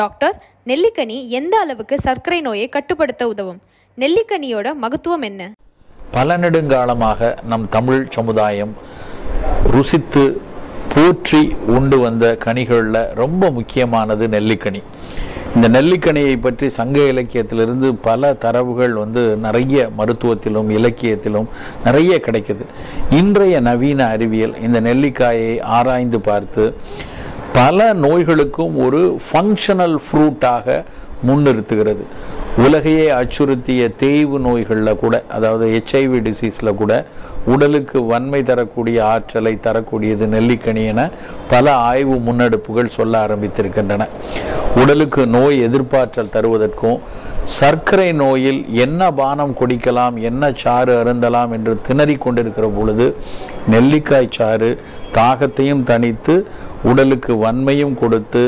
Doctor, நெல்லிக்கனி எந்த அளவுக்கு சர்க்கரை நோயை கட்டுப்படுத்த உதவும்? நெல்லிக்கனியோட மகத்துவம் என்ன? பல நெடுங்காலமாக நம் தமிழ் சமுதாயம் ருசித்து போற்றி உண்டு வந்த கனிகளில் ரொம்ப முக்கியமானது நெல்லிக்கனி. இந்த நெல்லிக்கனியை பற்றி சங்க இலக்கியத்திலிருந்து பல தரவுகள் நிறைய மருத்துவத்திலும் இலக்கியத்திலும் நிறைய கிடைக்குது. இன்றைய நவீன அறிவியல் இந்த நெல்லிக்காயை ஆராய்ந்து பார்த்து பல நோய்களுக்கும் ஒரு ஃபங்க்ஷனல் ஃப்ரூட்டாக முன்னிறுத்துகிறது. உலகையே அச்சுறுத்திய தேய்வு நோய்களில் கூட, அதாவது HIV டிசீஸில் கூட, உடலுக்கு வன்மை தரக்கூடிய ஆற்றலை தரக்கூடியது நெல்லிக்கனி என பல ஆய்வு முன்னெடுப்புகள் சொல்ல ஆரம்பித்திருக்கின்றன. உடலுக்கு நோய் எதிர்ப்பாற்றல் தருவதற்கும், சர்க்கரை நோயில் என்ன பானம் குடிக்கலாம், என்ன சாறு அருந்தலாம் என்று திணறி கொண்டிருக்கிற பொழுது நெல்லிக்காய் சாறு தாகத்தையும் தணித்து உடலுக்கு வன்மையும் கொடுத்து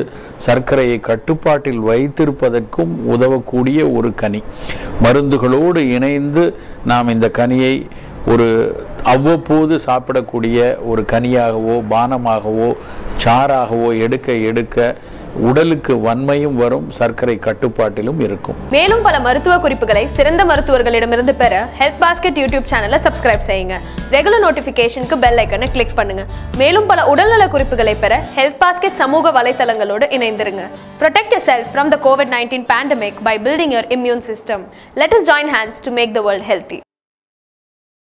சர்க்கரையை கட்டுப்பாட்டில் வைத்திருப்பதற்கும் உதவக்கூடிய ஒரு கனி. மருந்துகளோடு இணைந்து நாம் இந்த கனியை ஒரு அவ்வப்போது சாப்பிடக்கூடிய ஒரு கனியாகவோ பானமாகவோ சாராகவோ எடுக்க எடுக்க உடலுக்கு வன்மையும் வரும், சர்க்கரை கட்டுப்பாட்டிலும் இருக்கும். மேலும் பல மருத்துவ குறிப்புகளை சிறந்த மருத்துவர்களிடமிருந்து பெற ஹெல்த் பாஸ்கெட் யூடியூப் சேனலை சப்ஸ்கிரைப் செய்யுங்க. ரெகுலர் நோட்டிபிகேஷனுக்கு பெல் ஐக்கனை கிளிக் பண்ணுங்க. மேலும் பல உடல்நல குறிப்புகளை பெற ஹெல்த் பாஸ்கெட் சமூக வலைதளங்களோடு இணைந்திருங்க. Protect yourself from the COVID-19 pandemic by building your immune system. Let us join hands to make the world healthy.